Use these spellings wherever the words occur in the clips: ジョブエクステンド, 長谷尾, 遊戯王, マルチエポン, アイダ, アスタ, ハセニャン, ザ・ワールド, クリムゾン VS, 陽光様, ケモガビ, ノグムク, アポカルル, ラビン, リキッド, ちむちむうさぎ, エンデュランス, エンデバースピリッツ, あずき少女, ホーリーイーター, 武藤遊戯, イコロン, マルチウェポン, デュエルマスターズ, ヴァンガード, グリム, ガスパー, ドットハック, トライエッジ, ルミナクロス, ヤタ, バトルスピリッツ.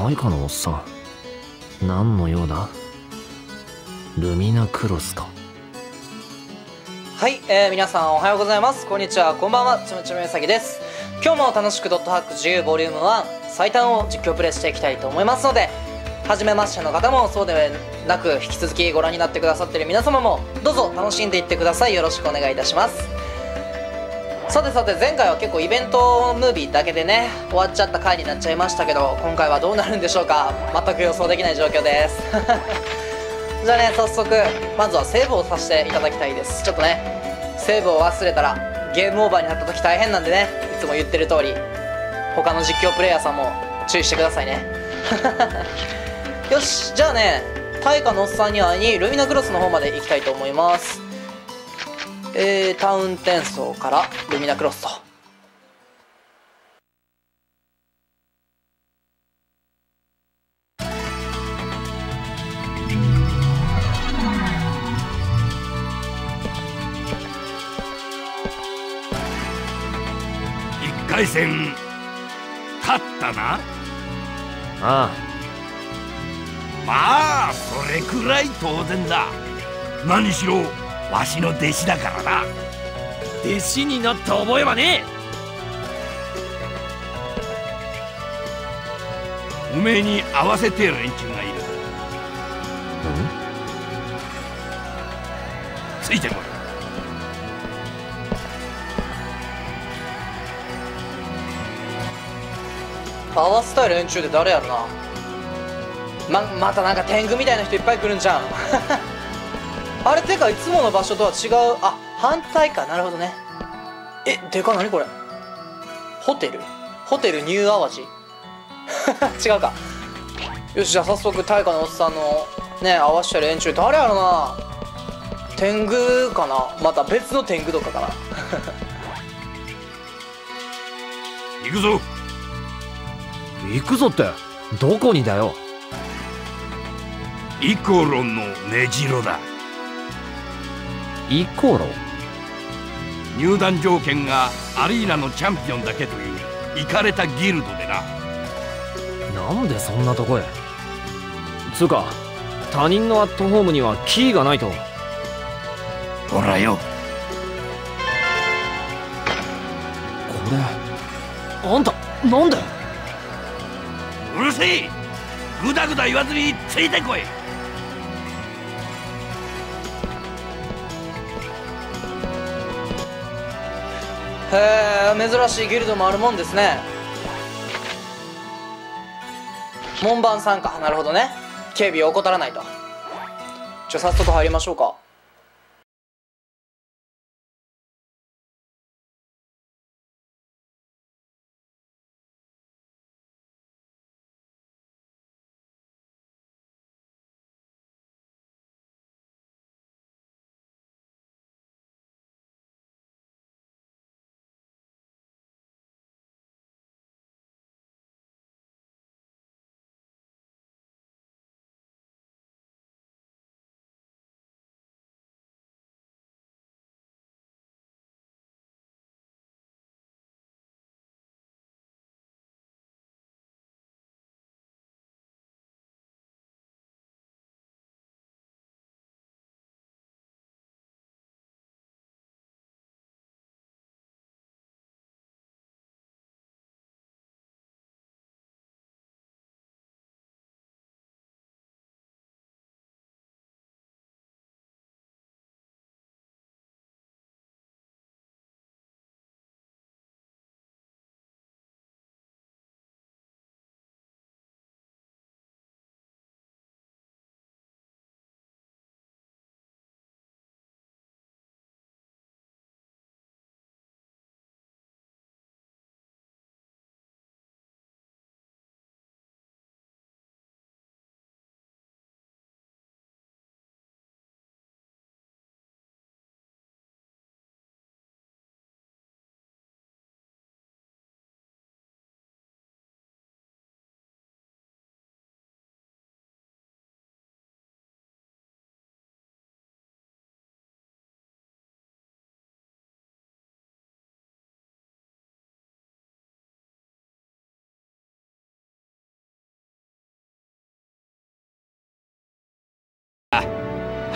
配下のおっさん、何の用だ？ルミナクロスか。はい、皆さんおはようございます。こんにちは、こんばんは、ちむちむうさぎです。今日も楽しくドットハック10ボリューム1最短を実況プレイしていきたいと思いますので、初めましての方もそうでなく、引き続きご覧になってくださっている皆様もどうぞ楽しんでいってください。よろしくお願いいたします。さてさて、前回は結構イベントムービーだけでね終わっちゃった回になっちゃいましたけど、今回はどうなるんでしょうか。全く予想できない状況ですじゃあね、早速まずはセーブをさせていただきたいです。ちょっとね、セーブを忘れたらゲームオーバーになった時大変なんでね、いつも言ってる通り他の実況プレイヤーさんも注意してくださいねよし、じゃあね、大化のおっさんに会いにルミナクロスの方まで行きたいと思います。タウン転送からルミナクロスと。1回戦勝ったな。ああ、まあそれくらい当然だ。何しろわしの弟子だからな。弟子になった覚えはねえ。おめえに合わせて連中がいる。ついてこい。合わせたい連中って誰やろな。またなんか天狗みたいな人いっぱい来るんじゃんあれ、てかいつもの場所とは違う。あ、反対か。なるほどね。え、でか、なにこれ。ホテルニュー淡路違うか。よし、じゃあ早速大化のおっさんのね合わせてる連中誰やろな。天狗かな、また別の天狗とかかな行くぞ行くぞってどこにだよ。イコロンの根城だ。イコロ？入団条件がアリーナのチャンピオンだけというイカれたギルドでな。なんでそんなとこへ。つうか他人のアットホームにはキーがないと。ほらよ、これあんたなんで。うるせえ、グダグダ言わずについてこい。へえ、珍しいギルドもあるもんですね。門番さんか、なるほどね。警備を怠らないと。じゃあ早速入りましょうか。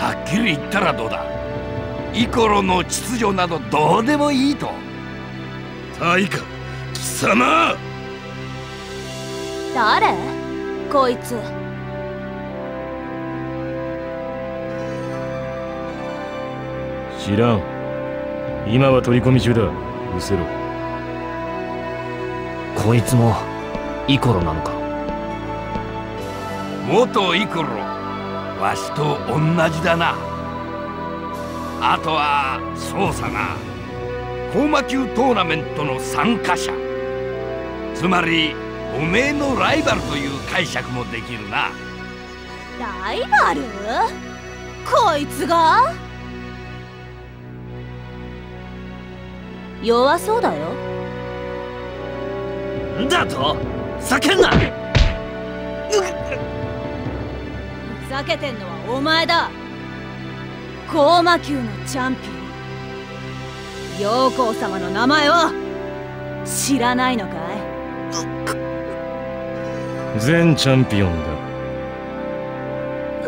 はっきり言ったらどうだ。イコロの秩序などどうでもいいと。大家、貴様。誰こいつ。知らん。今は取り込み中だ。うせろ。こいつもイコロなのか。元イコロ、わしと同じだな。あとはそうさな、高魔球トーナメントの参加者、つまりおめえのライバルという解釈もできるな。ライバル？こいつが？弱そうだよ。んだと？ふざけんな！ふざけてんのはお前だ。高魔球のチャンピオン、陽光様の名前を知らないのかい？全チャンピオンだ。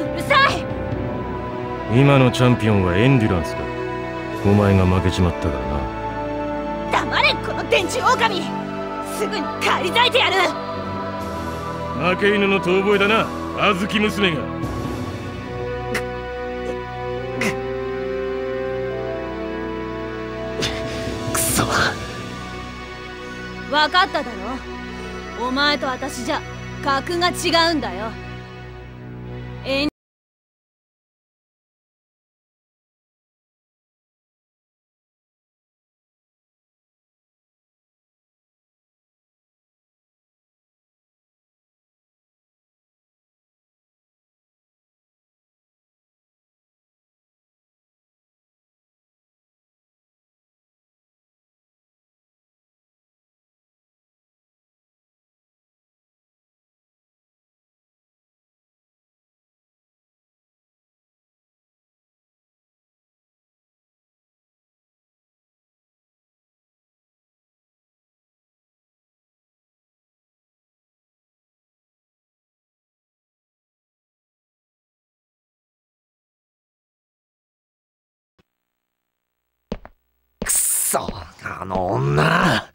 うるさい。今のチャンピオンはエンデュランスだ。お前が負けちまったからな。黙れこの電柱狼、すぐに返り咲いてやる。負け犬の遠吠えだな、小豆娘が。分かっただろ。お前と私じゃ格が違うんだよ。あの女。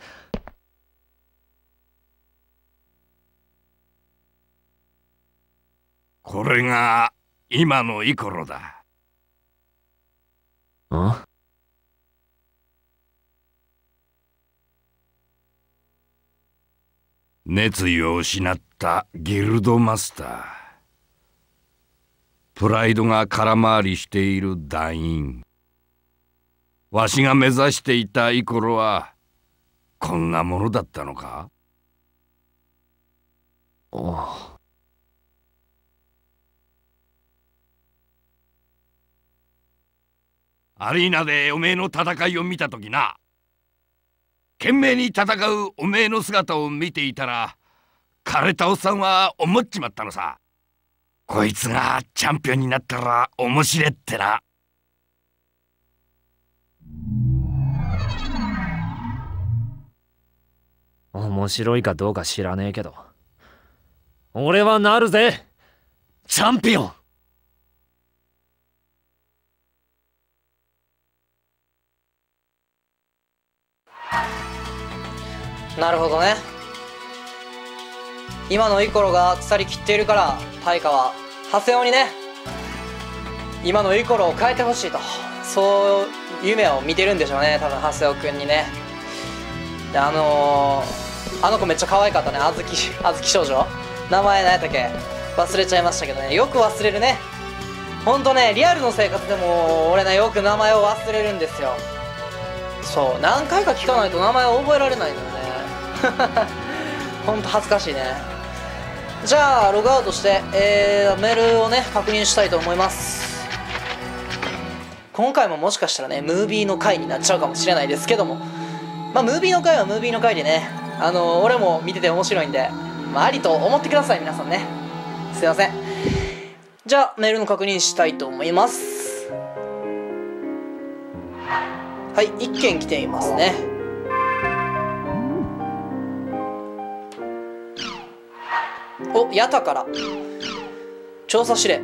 これが今のイコロだ。ん？熱意を失ったギルドマスター、プライドが空回りしている団員。わしが目指していたイコロはこんなものだったのか？ああ。アリーナでおめえの戦いを見たときな、懸命に戦うおめえの姿を見ていたら、枯れたおっさんは思っちまったのさ。こいつがチャンピオンになったら面白いってな。面白いかどうか知らねえけど、俺はなるぜ、チャンピオン。なるほどね。今のイコロが腐りきっているから、大家は長谷尾にね、今のイコロを変えてほしいと、そう夢を見てるんでしょうね、多分長谷尾君にね。であの子めっちゃ可愛かったね、あずき少女。名前何やったっけ、忘れちゃいましたけどね。よく忘れるね、ほんとね。リアルの生活でも俺ね、よく名前を忘れるんですよ。そう、何回か聞かないと名前を覚えられないのよねほんと恥ずかしいね。じゃあログアウトして、メールをね確認したいと思います。今回ももしかしたらね、ムービーの回になっちゃうかもしれないですけども、まあ、ムービーの回はムービーの回でね、俺も見てて面白いんで、まあ、ありと思ってください、皆さんね。すいません。じゃあ、メールの確認したいと思います。はい、1件来ていますね。お、ヤタから。調査指令。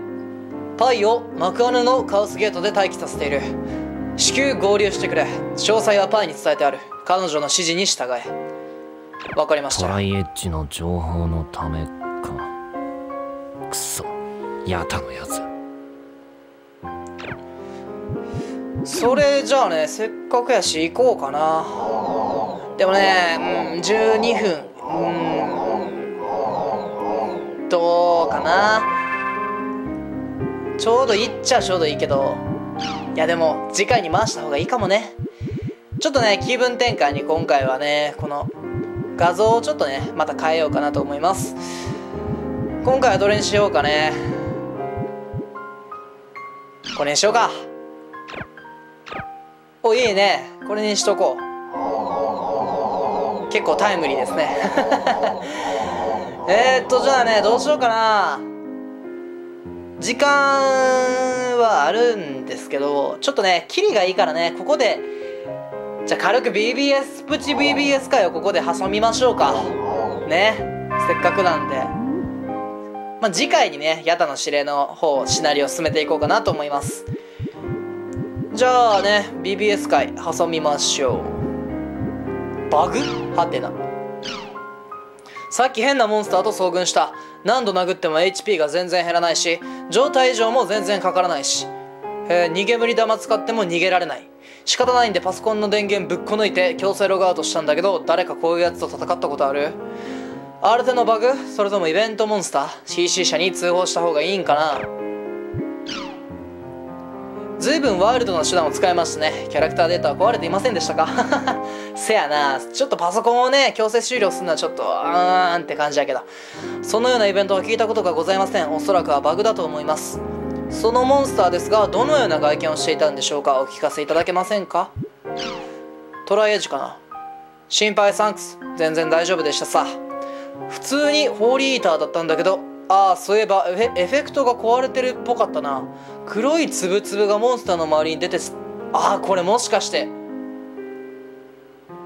パイを幕穴のカオスゲートで待機させている。至急合流してくれ。詳細はパイに伝えてある。彼女の指示に従え。わかりました。トライエッジの情報のためか。くそ、やたのやつ。それじゃあね、せっかくやし行こうかな。でもね、12分、どうかな。ちょうどいいっちゃちょうどいいけど、いやでも次回に回した方がいいかもね。ちょっとね、気分転換に今回はね、この画像をちょっとねまた変えようかなと思います。今回はどれにしようかね。これにしようか。お、いいね、これにしとこう。結構タイムリーですねじゃあね、どうしようかな。時間はあるんですけど、ちょっとねキリがいいからね、ここでじゃあ軽く BBS プチ BBS 回をここで挟みましょうかね。せっかくなんで、まあ、次回にね、ヤタの指令の方シナリオを進めていこうかなと思います。じゃあね、 BBS 回挟みましょう。バグ？はてな。さっき変なモンスターと遭遇した。何度殴っても HP が全然減らないし、状態異常も全然かからないし、逃げ無理玉使っても逃げられない。仕方ないんでパソコンの電源ぶっこ抜いて強制ログアウトしたんだけど、誰かこういうやつと戦ったことある？アルテのバグ？それともイベントモンスター？ CC 社に通報した方がいいんかな。ずいぶんワイルドな手段を使いましたね。キャラクターデータは壊れていませんでしたかせやな、ちょっとパソコンをね強制終了するのはちょっとあーんって感じやけど、そのようなイベントは聞いたことがございません。おそらくはバグだと思います。そのモンスターですが、どのような外見をしていたんでしょうか。お聞かせいただけませんか。トライエッジかな。心配サンクス、全然大丈夫でしたさ。普通にホーリーイーターだったんだけど、ああそういえばエフェクトが壊れてるっぽかったな。黒いつぶつぶがモンスターの周りに出て、ああこれもしかして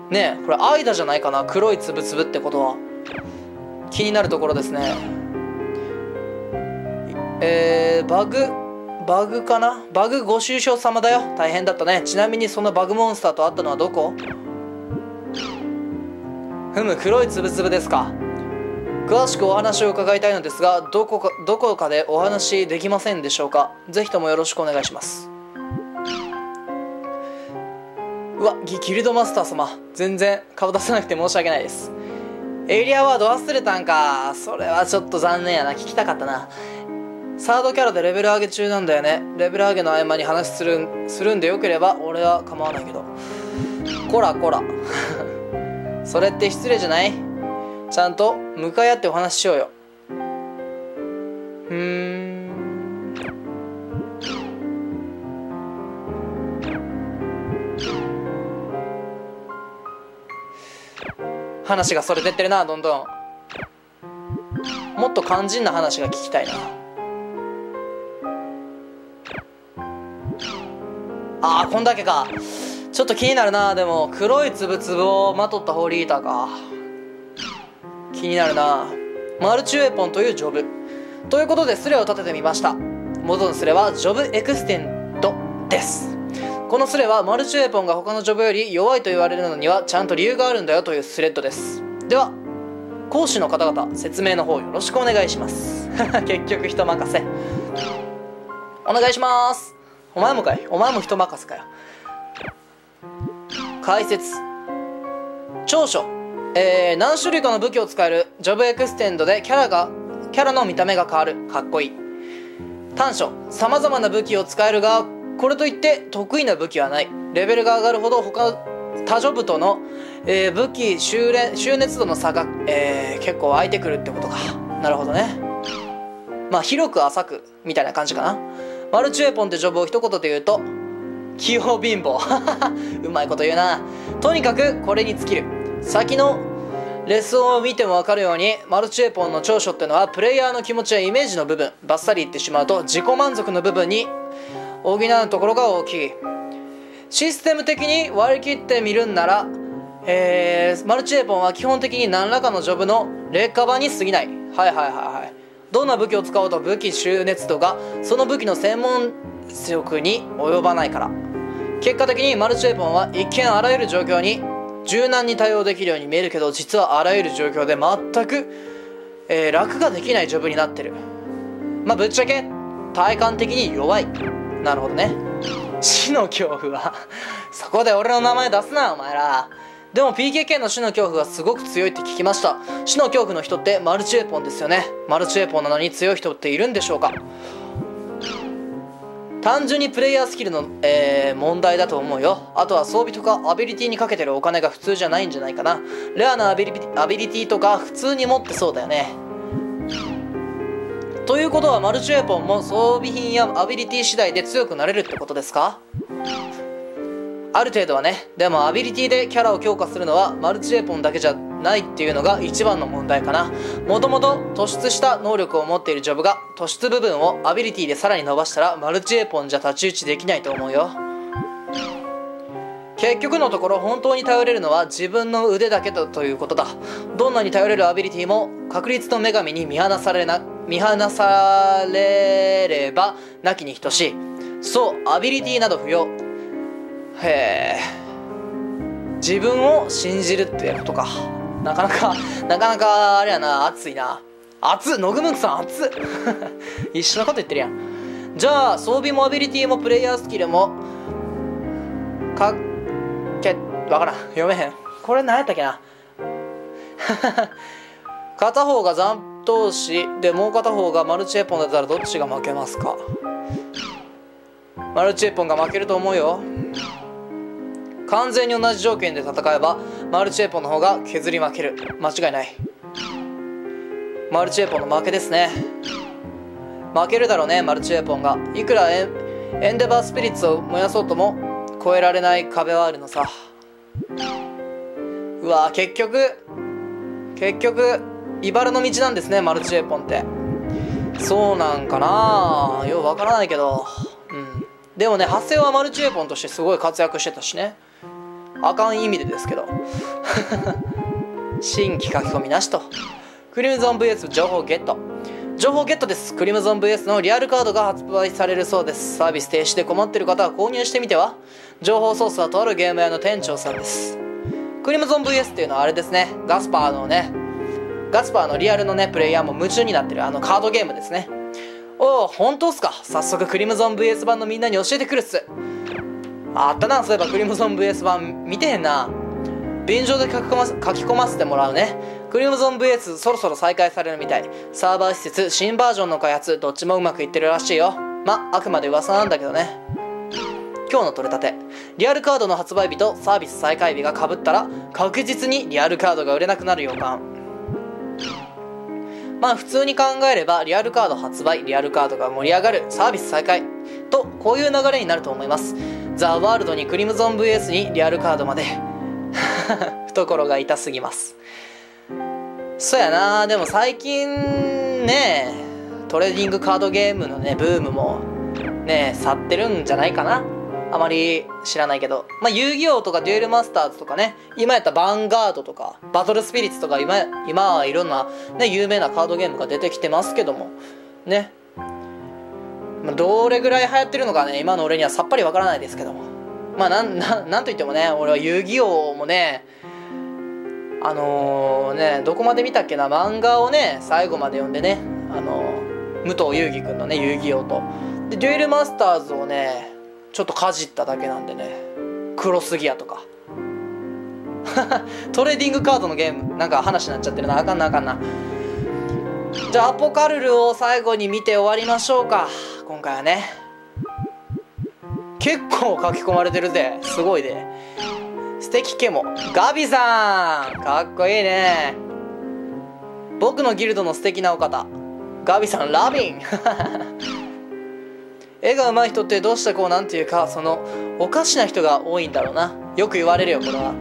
ねえ、これアイダじゃないかな。黒いつぶつぶってことは気になるところですね。バグかな。バグご愁傷様だよ。大変だったね。ちなみにそのバグモンスターと会ったのはどこ？ふむ、黒いつぶつぶですか。詳しくお話を伺いたいのですが、どこかでお話できませんでしょうか。ぜひともよろしくお願いします。うわ、ギルドマスター様、全然顔出さなくて申し訳ないです。エイリアワード忘れたんか。それはちょっと残念やな、聞きたかったな。サードキャラでレベル上げ中なんだよね。レベル上げの合間に話するんでよければ俺は構わないけど。こらこらそれって失礼じゃない？ちゃんと向かい合ってお話ししようよ。話がそれてってるな、どんどん。もっと肝心な話が聞きたいな。あー、こんだけか。ちょっと気になるな。でも黒いつぶつぶをまとったホーリーイーターか、気になるな。マルチウェポンというジョブということで、スレを立ててみました。元のスレはジョブエクステンドです。このスレはマルチウェポンが他のジョブより弱いと言われるのにはちゃんと理由があるんだよというスレッドです。では講師の方々、説明の方よろしくお願いします結局人任せ、お願いします。お前もかい。お前も人任せかよ。解説。長所、何種類かの武器を使える。ジョブエクステンドでキャラの見た目が変わる。かっこいい。短所、様々な武器を使えるが、これといって得意な武器はない。レベルが上がるほど他ジョブとの、武器周熱度の差が、結構空いてくるってことか。なるほどね。まあ広く浅くみたいな感じかな。マルチウェポンってジョブを一言で言うと、器用貧乏うまいこと言うな。とにかくこれに尽きる。先のレスを見ても分かるように、マルチウェポンの長所ってのはプレイヤーの気持ちやイメージの部分、バッサリ言ってしまうと自己満足の部分に補うところが大きい。システム的に割り切ってみるんなら、マルチウェポンは基本的に何らかのジョブの劣化版に過ぎない。はいはいはいはい。どんな武器を使おうと武器周熱度がその武器の専門職に及ばないから。結果的にマルチウェポンは一見あらゆる状況に柔軟に対応できるように見えるけど、実はあらゆる状況で全く、楽ができないジョブになってる。まあぶっちゃけ体感的に弱い。なるほどね。死の恐怖はそこで俺の名前出すなお前ら。でも PKK の死の恐怖がすごく強いって聞きました。死の恐怖の人ってマルチウェポンですよね。マルチウェポンなのに強い人っているんでしょうか。単純にプレイヤースキルの、問題だと思うよ。あとは装備とかアビリティにかけてるお金が普通じゃないんじゃないかな。レアなアビリティとか普通に持ってそうだよね。ということはマルチウェポンも装備品やアビリティ次第で強くなれるってことですか。ある程度はね。でもアビリティでキャラを強化するのはマルチウェポンだけじゃないっていうのが一番の問題かな。もともと突出した能力を持っているジョブが突出部分をアビリティでさらに伸ばしたらマルチウェポンじゃ太刀打ちできないと思うよ。結局のところ本当に頼れるのは自分の腕だけだということだ。どんなに頼れるアビリティも確率の女神に見放されればなきに等しい。そう、アビリティなど不要。へえ、自分を信じるってことか。なかなかあれやな、熱いな。熱っ、ノグムクさん熱っ一緒のこと言ってるやん。じゃあ装備もアビリティもプレイヤースキルもかけ、わからん、読めへんこれ。何やったっけな片方が残党士でもう片方がマルチエポンだったらどっちが負けますか。マルチエポンが負けると思うよ。完全に同じ条件で戦えばマルチエポンの方が削り負ける。間違いない。マルチエポンの負けですね。負けるだろうね。マルチエポンがいくらエンデバースピリッツを燃やそうとも越えられない壁はあるのさ。うわ、結局茨の道なんですね、マルチエポンって。そうなんかな、ようわからないけど、うん、でもね、ハセはマルチエポンとしてすごい活躍してたしね。あかん意味でですけど新規書き込みなしと。クリムゾン VS 情報ゲットです。クリムゾン VS のリアルカードが発売されるそうです。サービス停止で困ってる方は購入してみては。情報ソースはとあるゲーム屋の店長さんです。クリムゾン VS っていうのはあれですね、ガスパーのリアルのねプレイヤーも夢中になってるあのカードゲームですね。おお、本当っすか。早速クリムゾン VS 版のみんなに教えてくるっす。あったな、そういえばクリムゾン VS 版見てへんな。便乗で書き込ませてもらうね。クリムゾン VS そろそろ再開されるみたい。サーバー施設、新バージョンの開発、どっちもうまくいってるらしいよ。ま、あくまで噂なんだけどね。今日の取れたて。リアルカードの発売日とサービス再開日がかぶったら確実にリアルカードが売れなくなる予感。まあ普通に考えればリアルカード発売、リアルカードが盛り上がる、サービス再開とこういう流れになると思います。ザ・ワールドにクリムゾン VS にリアルカードまで懐が痛すぎます。そやな。でも最近ね、トレーディングカードゲームのねブームもね去ってるんじゃないかな。あまり知らないけど、まあ、遊戯王とかデュエルマスターズとかね、今やったらヴァンガードとかバトルスピリッツとか今はいろんな、ね、有名なカードゲームが出てきてますけどもね、どれぐらい流行ってるのかね、今の俺にはさっぱりわからないですけども、まあなんといってもね、俺は遊戯王もね、どこまで見たっけな、漫画をね最後まで読んでね、武藤遊戯くんのね遊戯王とでデュエルマスターズをねちょっとかじっただけなんでね。黒すぎやとかトレーディングカードのゲームなんか話になっちゃってるな。あかんな。じゃあアポカルルを最後に見て終わりましょうか。今回はね結構書き込まれてるぜ。すごいね。素敵ケモガビさんかっこいいね。僕のギルドの素敵なお方ガビさんラビン絵が上手い人ってどうしてこうなんていうか、そのおかしな人が多いんだろうな。よく言われるよこれは。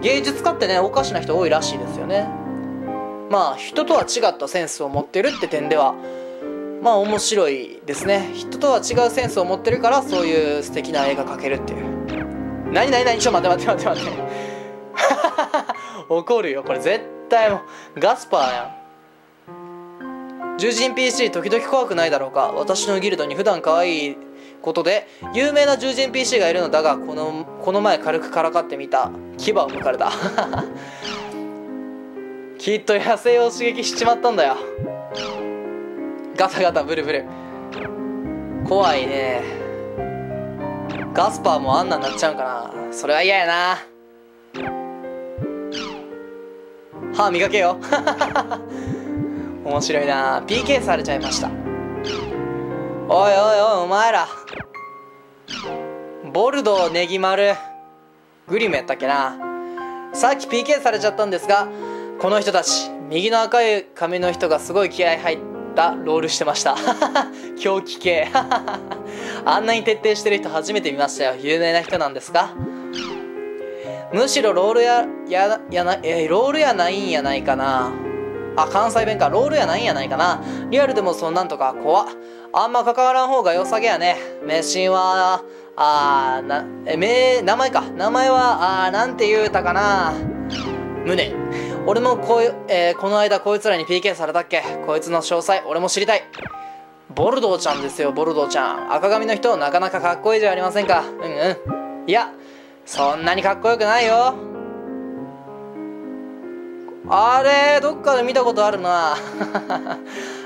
芸術家ってねおかしな人多いらしいですよね。まあ人とは違ったセンスを持ってるって点ではまあ面白いですね。人とは違うセンスを持ってるからそういう素敵な絵が描けるっていう。何ちょっと待って怒るよこれ絶対。もうガスパーやん。獣人 PC 時々怖くないだろうか。私のギルドに普段可愛いことで有名な獣人 PC がいるのだが、この前軽くからかってみた。牙を抜かれたきっと野生を刺激しちまったんだよ。ガタガタブルブル怖いね。ガスパーもあんなになっちゃうんかな。それは嫌やな。歯磨けよ面白いな。 PK されちゃいました。おいおいおいお前ら、ボルドーネギ丸グリムやったっけな。さっき PK されちゃったんですが、この人たち右の赤い髪の人がすごい気合い入ったロールしてました狂気系あんなに徹底してる人初めて見ましたよ。有名な人なんですか。むしろロールやないんやないかな。あ、関西弁か。ロールやないんやないかな。リアルでもそんなんとか怖っ。あんま関わらん方が良さげやね。名神は名前か。名前はなんて言うたかな。胸俺もこの間こいつらに PK されたっけ。こいつの詳細俺も知りたい。ボルドーちゃんですよ、ボルドーちゃん。赤髪の人なかなかかっこいいじゃありませんか。うんうん、いやそんなにかっこよくないよ。あれどっかで見たことあるな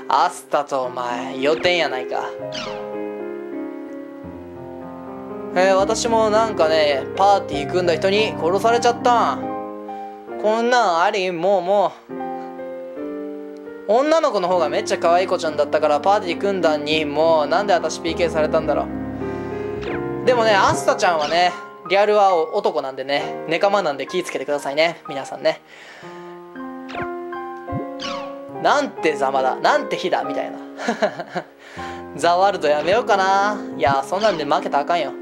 アスタとお前予定やないか。私もなんかねパーティー組んだ人に殺されちゃったん。こんなんあり。もう女の子の方がめっちゃ可愛い子ちゃんだったからパーティー組んだんに、もうなんで私 PK されたんだろう。でもねアスタちゃんはねリアルは男なんでね、ネカマなんで気ぃつけてくださいね皆さんね。なんてざまだ、なんて日だみたいなザワールドやめようかな。いやそんなんで負けたらあかんよ。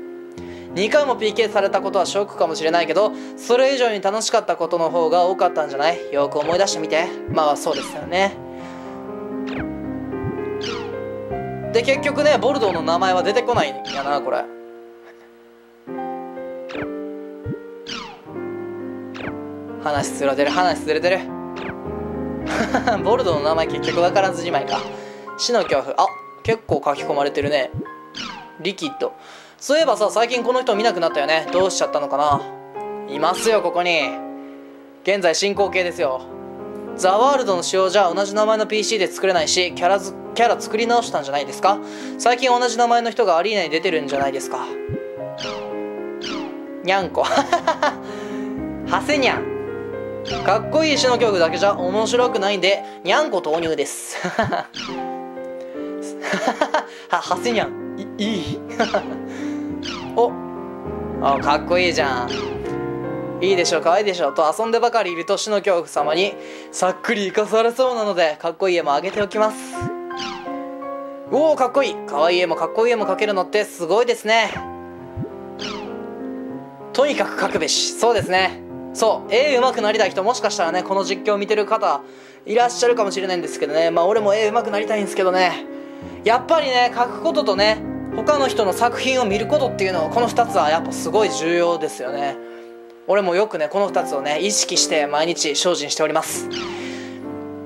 2回も PK されたことはショックかもしれないけど、それ以上に楽しかったことの方が多かったんじゃない。よく思い出してみて。まあそうですよね。で結局ねボルドーの名前は出てこないんやなこれ。話ずれてる話ずれてるボルドーの名前結局わからずじまいか。死の恐怖、あ結構書き込まれてるね。リキッド、そういえばさ最近この人見なくなったよね。どうしちゃったのかな。いますよここに。現在進行形ですよ。ザワールドの仕様じゃ同じ名前の PC で作れないし、キャラ作り直したんじゃないですか。最近同じ名前の人がアリーナに出てるんじゃないですか。にゃんこハセニャン、かっこいい死の恐怖だけじゃ面白くないんでにゃんこ投入ですハセニャンいいおあかっこいいじゃん。いいでしょかわいいでしょと遊んでばかりいると死の恐怖様にさっくり生かされそうなので、かっこいい絵もあげておきます。おおかっこいい、かわいい絵もかっこいい絵も描けるのってすごいですね。とにかく描くべし。そうですね。そう絵うまくなりたい人、もしかしたらねこの実況を見てる方いらっしゃるかもしれないんですけどね。まあ俺も絵うまくなりたいんですけどね、やっぱりね描くこととね他の人の作品を見ることっていうのはこの2つはやっぱすごい重要ですよね。俺もよくねこの2つをね意識して毎日精進しております。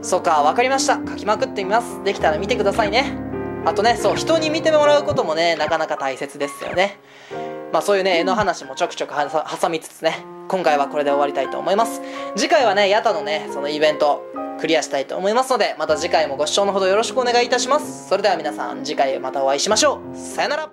そうか分かりました。描きまくってみます。できたら見てくださいね。あとねそう人に見てもらうこともねなかなか大切ですよね。まあそういうね絵の話もちょくちょく挟みつつね、今回はこれで終わりたいと思います。次回はねヤタのねそのイベントクリアしたいと思いますので、また次回もご視聴のほどよろしくお願いいたします。それでは皆さん次回またお会いしましょう。さよなら。